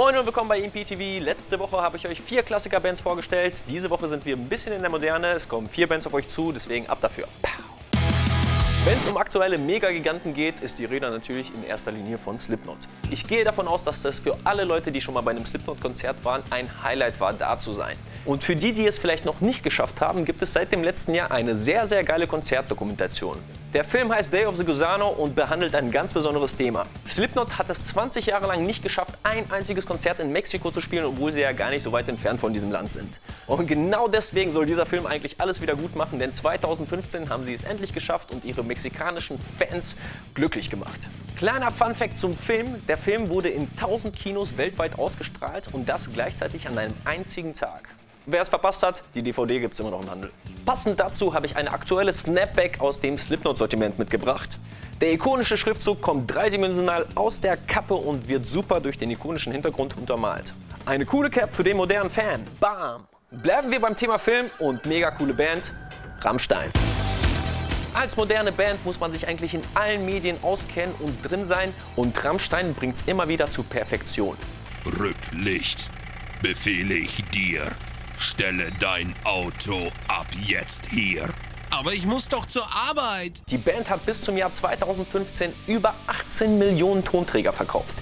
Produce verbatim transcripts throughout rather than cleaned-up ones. Moin und willkommen bei E M P T V. Letzte Woche habe ich euch vier Klassiker-Bands vorgestellt. Diese Woche sind wir ein bisschen in der Moderne. Es kommen vier Bands auf euch zu, deswegen ab dafür. Wenn es um aktuelle Megagiganten geht, ist die Rede natürlich in erster Linie von Slipknot. Ich gehe davon aus, dass das für alle Leute, die schon mal bei einem Slipknot-Konzert waren, ein Highlight war, da zu sein. Und für die, die es vielleicht noch nicht geschafft haben, gibt es seit dem letzten Jahr eine sehr, sehr geile Konzertdokumentation. Der Film heißt Day of the Gusano und behandelt ein ganz besonderes Thema. Slipknot hat es zwanzig Jahre lang nicht geschafft, ein einziges Konzert in Mexiko zu spielen, obwohl sie ja gar nicht so weit entfernt von diesem Land sind. Und genau deswegen soll dieser Film eigentlich alles wieder gut machen, denn zweitausendfünfzehn haben sie es endlich geschafft und ihre mexikanischen Fans glücklich gemacht. Kleiner Funfact zum Film: Der Film wurde in tausend Kinos weltweit ausgestrahlt und das gleichzeitig an einem einzigen Tag. Wer es verpasst hat, die D V D gibt es immer noch im Handel. Passend dazu habe ich eine aktuelle Snapback aus dem Slipknot-Sortiment mitgebracht. Der ikonische Schriftzug kommt dreidimensional aus der Kappe und wird super durch den ikonischen Hintergrund untermalt. Eine coole Cap für den modernen Fan. Bam! Bleiben wir beim Thema Film und mega coole Band, Rammstein. Als moderne Band muss man sich eigentlich in allen Medien auskennen und drin sein, und Rammstein bringt es immer wieder zur Perfektion. Rücklicht, befehle ich dir. Stelle dein Auto ab jetzt hier. Aber ich muss doch zur Arbeit. Die Band hat bis zum Jahr zweitausendfünfzehn über achtzehn Millionen Tonträger verkauft.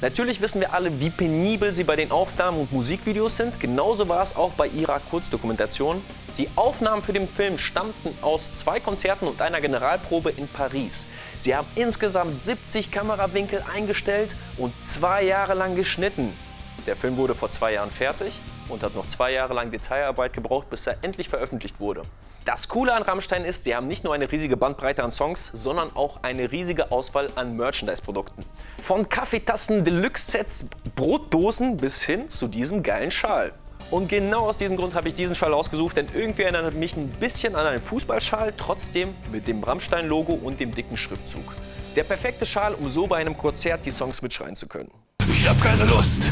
Natürlich wissen wir alle, wie penibel sie bei den Aufnahmen und Musikvideos sind. Genauso war es auch bei ihrer Kurzdokumentation. Die Aufnahmen für den Film stammten aus zwei Konzerten und einer Generalprobe in Paris. Sie haben insgesamt siebzig Kamerawinkel eingestellt und zwei Jahre lang geschnitten. Der Film wurde vor zwei Jahren fertig und hat noch zwei Jahre lang Detailarbeit gebraucht, bis er endlich veröffentlicht wurde. Das Coole an Rammstein ist, sie haben nicht nur eine riesige Bandbreite an Songs, sondern auch eine riesige Auswahl an Merchandise-Produkten. Von Kaffeetassen, Deluxe-Sets, Brotdosen bis hin zu diesem geilen Schal. Und genau aus diesem Grund habe ich diesen Schal ausgesucht, denn irgendwie erinnert mich ein bisschen an einen Fußballschal, trotzdem mit dem Rammstein-Logo und dem dicken Schriftzug. Der perfekte Schal, um so bei einem Konzert die Songs mitschreien zu können. Ich hab keine Lust!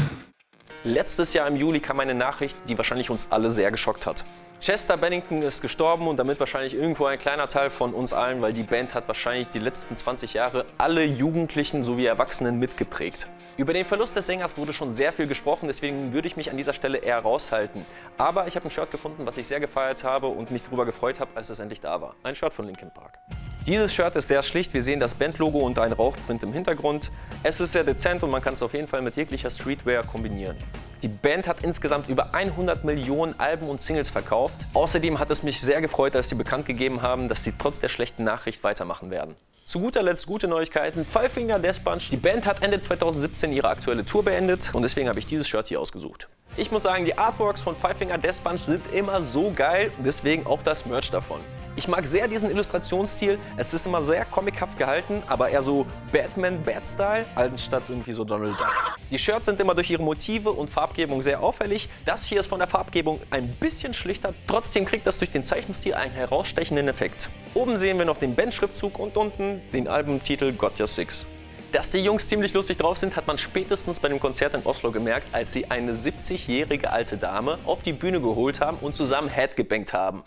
Letztes Jahr im Juli kam eine Nachricht, die wahrscheinlich uns alle sehr geschockt hat. Chester Bennington ist gestorben und damit wahrscheinlich irgendwo ein kleiner Teil von uns allen, weil die Band hat wahrscheinlich die letzten zwanzig Jahre alle Jugendlichen sowie Erwachsenen mitgeprägt. Über den Verlust des Sängers wurde schon sehr viel gesprochen, deswegen würde ich mich an dieser Stelle eher raushalten. Aber ich habe ein Shirt gefunden, was ich sehr gefeiert habe und mich darüber gefreut habe, als es endlich da war. Ein Shirt von Linkin Park. Dieses Shirt ist sehr schlicht, wir sehen das Bandlogo und ein Rauchprint im Hintergrund. Es ist sehr dezent und man kann es auf jeden Fall mit jeglicher Streetwear kombinieren. Die Band hat insgesamt über hundert Millionen Alben und Singles verkauft. Außerdem hat es mich sehr gefreut, als sie bekannt gegeben haben, dass sie trotz der schlechten Nachricht weitermachen werden. Zu guter Letzt gute Neuigkeiten, Five Finger Death Bunch. Die Band hat Ende zweitausendsiebzehn ihre aktuelle Tour beendet und deswegen habe ich dieses Shirt hier ausgesucht. Ich muss sagen, die Artworks von Five Finger Death Bunch sind immer so geil, deswegen auch das Merch davon. Ich mag sehr diesen Illustrationsstil, es ist immer sehr comichaft gehalten, aber eher so Batman-Bat-Style, anstatt irgendwie so Donald Duck. Die Shirts sind immer durch ihre Motive und Farbgebung sehr auffällig. Das hier ist von der Farbgebung ein bisschen schlichter, trotzdem kriegt das durch den Zeichenstil einen herausstechenden Effekt. Oben sehen wir noch den Band-Schriftzug und unten den Albumtitel Got Your Six. Dass die Jungs ziemlich lustig drauf sind, hat man spätestens bei dem Konzert in Oslo gemerkt, als sie eine siebzigjährige alte Dame auf die Bühne geholt haben und zusammen Head gebankt haben.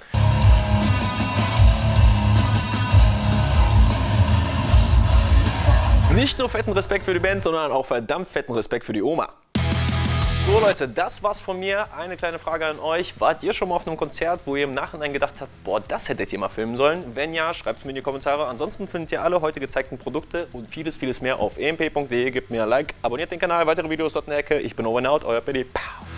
Nicht nur fetten Respekt für die Band, sondern auch verdammt fetten Respekt für die Oma. So Leute, das war's von mir. Eine kleine Frage an euch. Wart ihr schon mal auf einem Konzert, wo ihr im Nachhinein gedacht habt, boah, das hättet ihr mal filmen sollen? Wenn ja, schreibt es mir in die Kommentare. Ansonsten findet ihr alle heute gezeigten Produkte und vieles, vieles mehr auf e m p punkt d e. Gebt mir ein Like, abonniert den Kanal, weitere Videos dort in der Ecke. Ich bin over and out, euer Billy. Pow.